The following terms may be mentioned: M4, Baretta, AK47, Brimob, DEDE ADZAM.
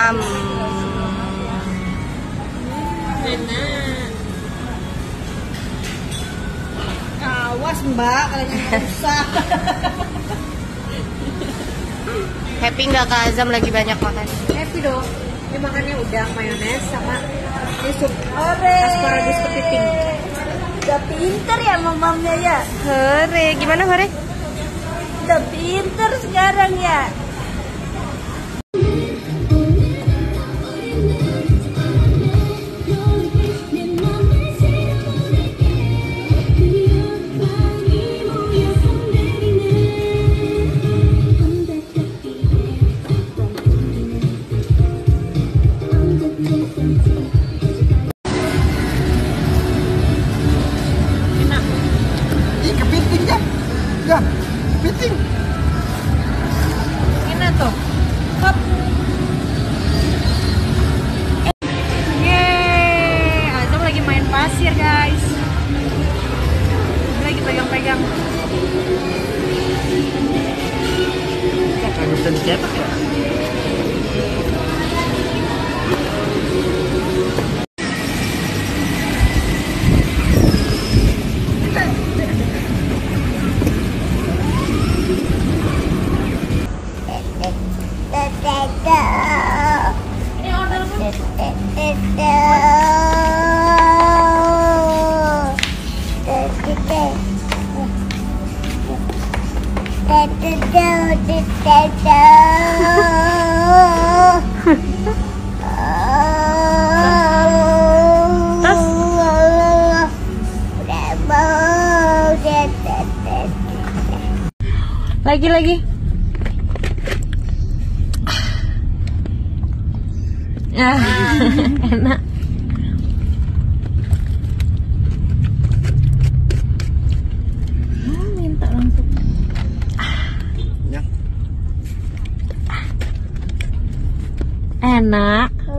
Enak. Awas mbak, kalian yang rusak. Happy nggak Kak Azam lagi banyak makan? Happy dong. Ini makannya udang, mayones, sama ini sup asparagus kepiting. Udah pinter ya mamamnya ya. Hore, gimana hore? Udah pinter sekarang ya. Kepiting enak tuh. Hop. Yeay, Azam lagi main pasir guys, lagi pegang-pegang. Kagak bisa dicetak ya. Lagi-lagi. Enak. Minta langsung. Enak.